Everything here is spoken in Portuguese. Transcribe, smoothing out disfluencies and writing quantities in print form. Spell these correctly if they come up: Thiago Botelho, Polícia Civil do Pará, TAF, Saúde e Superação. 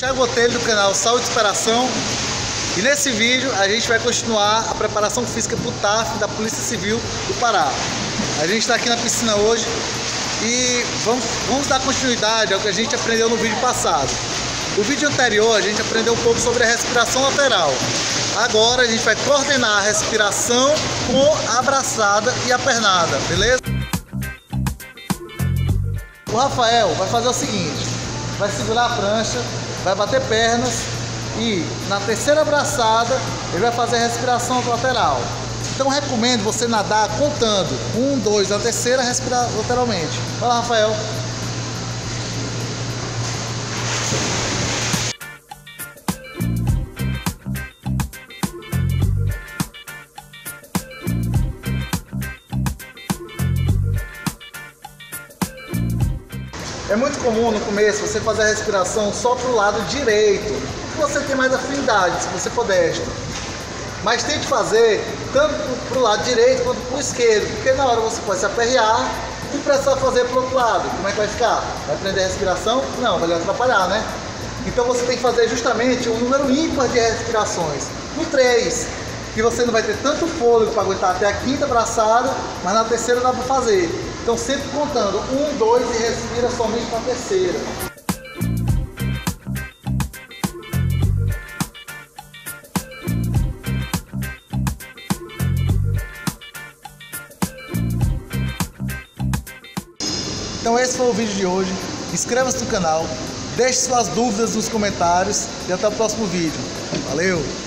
Thiago Botelho do canal Saúde e Superação, e nesse vídeo a gente vai continuar a preparação física para o TAF da Polícia Civil do Pará. A gente está aqui na piscina hoje e vamos dar continuidade ao que a gente aprendeu no vídeo passado. No vídeo anterior a gente aprendeu um pouco sobre a respiração lateral. Agora a gente vai coordenar a respiração com a abraçada e a pernada, beleza? O Rafael vai fazer o seguinte: vai segurar a prancha, vai bater pernas e na terceira abraçada ele vai fazer a respiração lateral. Então recomendo você nadar contando 1, 2, na terceira respirar lateralmente. Vai lá, Rafael. É muito comum no começo você fazer a respiração só para o lado direito, que você tem mais afinidade, se você for destro. Mas tente fazer tanto para o lado direito quanto para o esquerdo, porque na hora você pode se aperrear e precisar fazer para o outro lado. Como é que vai ficar? Vai prender a respiração? Não, vai lhe atrapalhar, né? Então você tem que fazer justamente um número ímpar de respirações. No 3, que você não vai ter tanto fôlego para aguentar até a quinta abraçada, mas na terceira dá para fazer. Então sempre contando 1, 2 e respira somente na terceira. Então esse foi o vídeo de hoje. Inscreva-se no canal, deixe suas dúvidas nos comentários e até o próximo vídeo. Valeu!